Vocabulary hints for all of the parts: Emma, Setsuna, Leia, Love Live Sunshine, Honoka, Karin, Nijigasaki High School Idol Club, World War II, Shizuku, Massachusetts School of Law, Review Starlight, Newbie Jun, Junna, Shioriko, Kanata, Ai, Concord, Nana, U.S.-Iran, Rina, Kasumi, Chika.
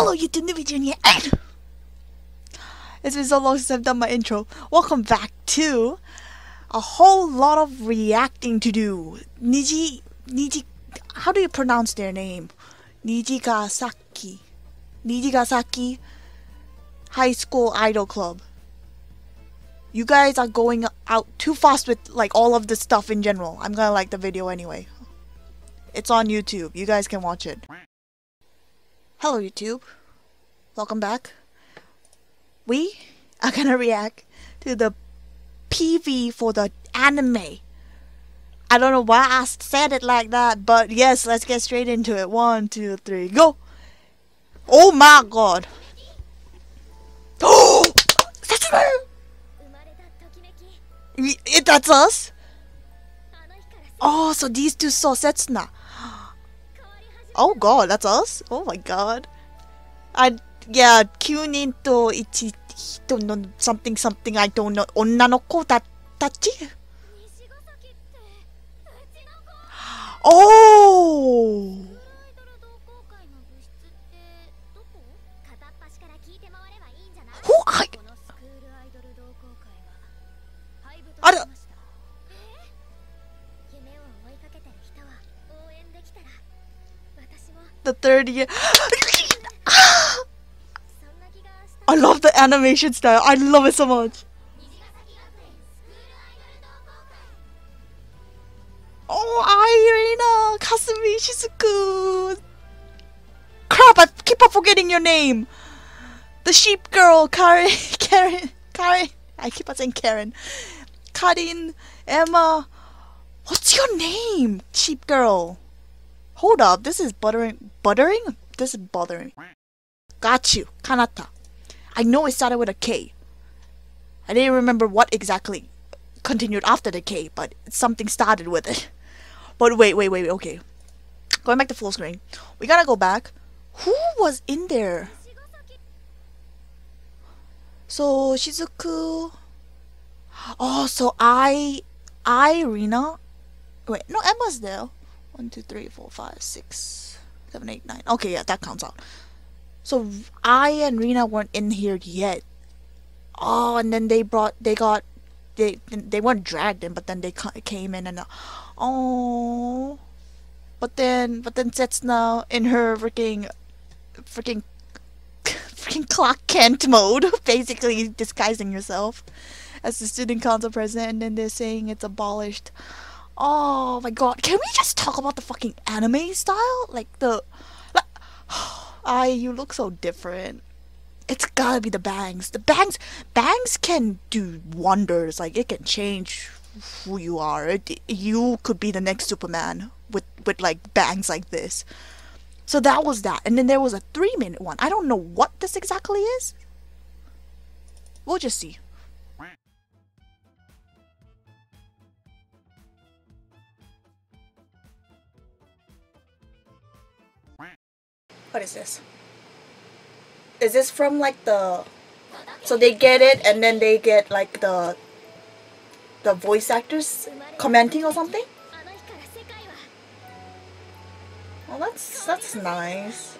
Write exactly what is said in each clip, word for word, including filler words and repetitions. Hello YouTube, Newbie Junior eight! It's been so long since I've done my intro. Welcome back to a whole lot of reacting to do. Niji... Niji... How do you pronounce their name? Nijigasaki. Nijigasaki High School Idol Club. You guys are going out too fast with like all of this stuff in general. I'm gonna like the video anyway. It's on YouTube. You guys can watch it. Hello YouTube. Welcome back. We are gonna react to the P V for the anime. I don't know why I said it like that, but yes, let's get straight into it. One, two, three, go! Oh my god! Oh! Setsuna! It, that's us? Oh, so these two saw Setsuna. Oh god, that's us? Oh my god. I, yeah, nine to one hito no something something, I don't know. Onna no ko tachi? Oh! Who I? I don't... The third year. I love the animation style. I love it so much. Oh, Ai, Rina, Kasumi, Shizuku. Crap, I keep on forgetting your name. The sheep girl, Karin, Karin, Karin. I keep on saying Karin. Karin, Emma. What's your name, sheep girl? Hold up, this is buttering. Buttering? This is bothering. Got you, Kanata. I know it started with a K. I didn't remember what exactly continued after the K, but something started with it. But wait, wait, wait, okay. Going back to full screen. We gotta go back. Who was in there? So, Shizuku... Oh, so I... I, Rina... Wait, no, Emma's there. One, two, three, four, five, six, seven, eight, nine. Okay, yeah, that counts out. So, I and Rina weren't in here yet. Oh, and then they brought... They got... They, they weren't dragged in, but then they came in and... Uh, oh, but then, but then Setsuna in her freaking, freaking, freaking Clark Kent mode, basically disguising yourself as the student council president, and then they're saying it's abolished. Oh my god, can we just talk about the fucking anime style? Like the, like, I, you look so different. It's gotta be the bangs. The bangs, bangs can do wonders. Like it can change who you are. It, you could be the next Superman with with like bangs like this. So that was that. And then there was a three minute one. I don't know what this exactly is. We'll just see. What is this? Is this from like the... So they get it and then they get like the... The voice actors commenting or something? Well, that's, that's nice.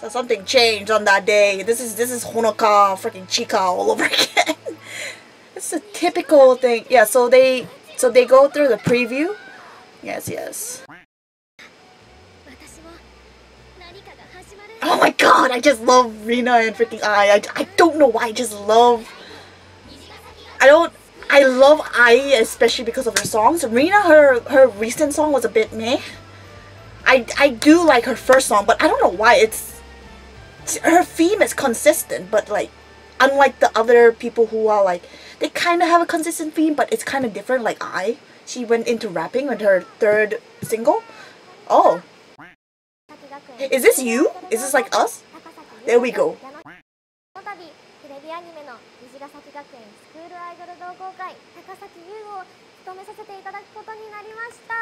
So something changed on that day. This is this is Honoka, freaking Chika all over again. It's a typical thing. Yeah, so they so they go through the preview. Yes, yes. Oh my god, I just love Rina and freaking Ai. I, I don't know why, I just love... I don't... I love Ai, especially because of her songs. Rina, her, her recent song was a bit meh. I, I do like her first song, but I don't know why it's... Her theme is consistent, but like... Unlike the other people who are like... They kind of have a consistent theme, but it's kind of different. Like Ai, she went into rapping with her third single. Oh. Is this you? Is this like us? There we go.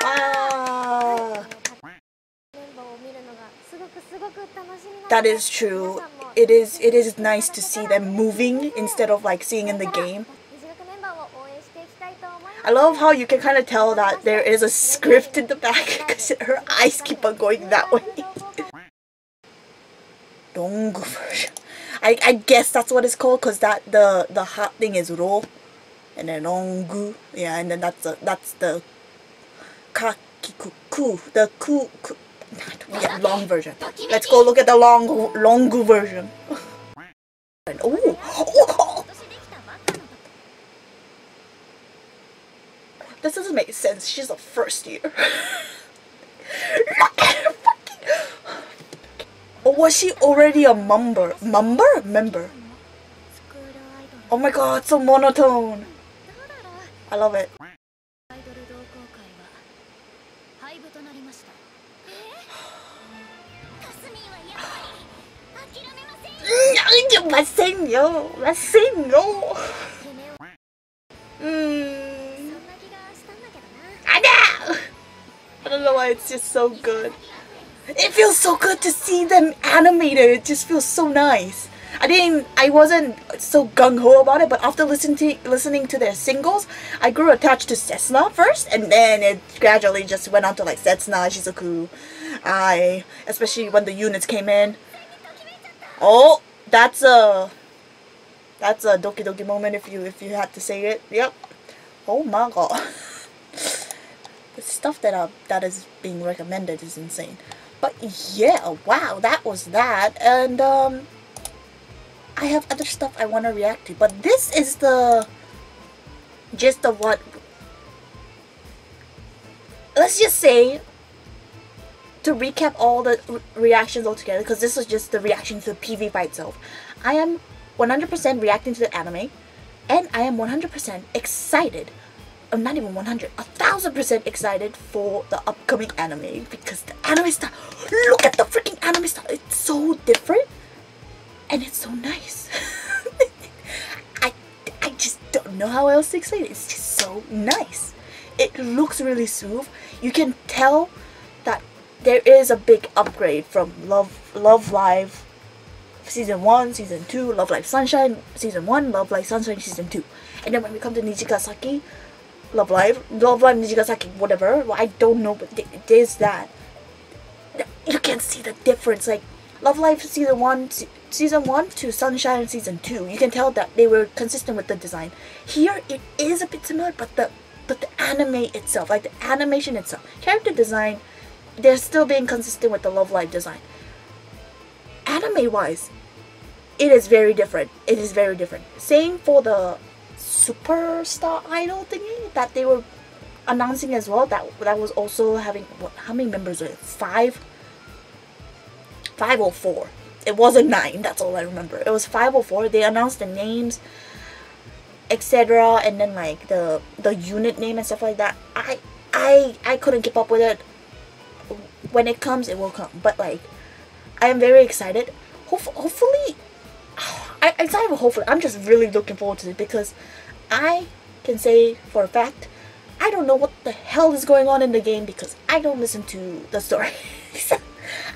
Ah. That is true. It is it is nice to see them moving instead of like seeing in the game. I love how you can kind of tell that there is a script in the back because her eyes keep on going that way. Dong version. I, I guess that's what it's called because that the the hot thing is ro, and then rongu, yeah, and then that's a, that's the kakiku, the ku, ku yeah, long version. Let's go look at the long longu version. Oh, oh, this doesn't make sense. She's a first year. Look at her fucking. Or was she already a mumber? Mumber? Member? Oh my god, so monotone. I love it. Let's sing, yo. Let's sing, yo. Mm. I know. I don't know why it's just so good. It feels so good to see them animated. It just feels so nice. I didn't. I wasn't so gung ho about it, but after listening to listening to their singles, I grew attached to Setsuna first, and then it gradually just went on to like Setsuna, Shizuku, Ai, especially when the units came in. Oh, that's a that's a doki doki moment if you if you had to say it. Yep. Oh my god. The stuff that uh, that is being recommended is insane. But yeah, wow, that was that, and um, I have other stuff I want to react to, but this is the gist of what, let's just say, to recap all the re reactions altogether, because this was just the reaction to the P V by itself. I am one hundred percent reacting to the anime, and I am one hundred percent excited. I'm not even one hundred, a thousand percent excited for the upcoming anime, because the anime style, look at the freaking anime style, it's so different and it's so nice. I, I just don't know how else to explain it. It's just so nice. It looks really smooth. You can tell that there is a big upgrade from Love, Love Live Season one, Season two, Love Live Sunshine Season one, Love Live Sunshine Season two. And then when we come to Nijigasaki, Love Live, Love Live Nijigasaki, whatever, I don't know, but there's that. You can see the difference, like, Love Live Season one, Season one to Sunshine Season two, you can tell that they were consistent with the design. Here, it is a bit similar, but the, but the anime itself, like the animation itself, character design, they're still being consistent with the Love Live design. Anime-wise, it is very different, it is very different. Same for the Superstar Idol thingy that they were announcing as well, that that was also having, what, how many members are it? five five or four. It wasn't nine, that's all I remember. It was five or four. They announced the names, etc., and then like the the unit name and stuff like that. I I I couldn't keep up with it. When it comes, it will come, but like I am very excited. Ho hopefully I, it's not even hopefully, I'm just really looking forward to it, because I can say for a fact, I don't know what the hell is going on in the game because I don't listen to the story.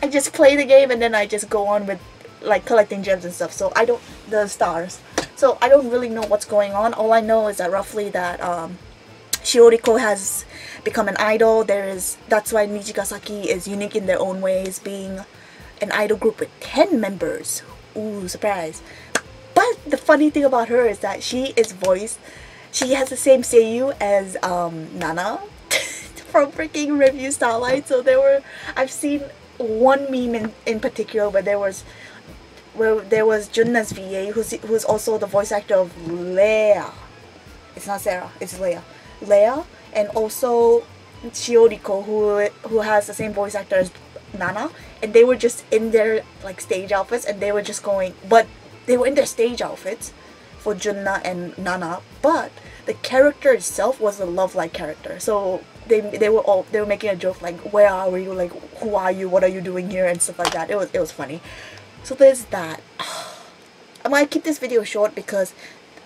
I just play the game and then I just go on with like collecting gems and stuff, so I don't, the stars. So I don't really know what's going on. All I know is that roughly that um, Shioriko has become an idol. There is, that's why Nijigasaki is unique in their own ways, being an idol group with ten members. Ooh, surprise. But the funny thing about her is that she is voiced, she has the same seiyuu as um, Nana from freaking Review Starlight. So there were, I've seen one meme in, in particular where there was where there was Junna's V A, who's, who's also the voice actor of Leia. It's not Sarah, it's Leia. Leia, and also Shioriko, who, who has the same voice actor as Nana, and they were just in their like stage outfits, and they were just going, but they were in their stage outfits for Junna and Nana, but the character itself was a love-like character. So they they were all they were making a joke like, where are you, like, who are you, what are you doing here, and stuff like that. It was it was funny. So there's that. I might keep this video short because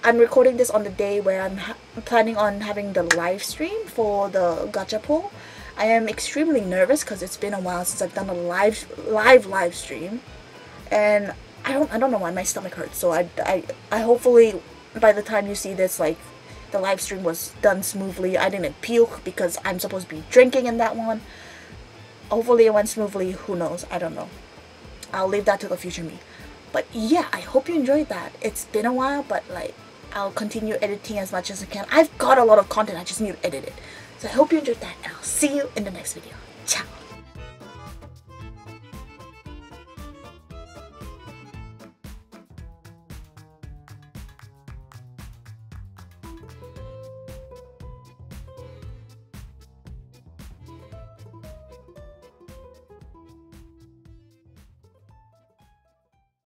I'm recording this on the day where I'm ha planning on having the live stream for the gacha pool. I am extremely nervous because it's been a while since I've done a live live live stream, and I don't I don't know why my stomach hurts. So I I I hopefully by the time you see this, like The live stream was done smoothly. I didn't puke because I'm supposed to be drinking in that one. Hopefully it went smoothly. Who knows? I don't know. I'll leave that to the future me. But yeah, I hope you enjoyed that. It's been a while, but like, I'll continue editing as much as I can. I've got a lot of content. I just need to edit it. So I hope you enjoyed that, and I'll see you in the next video.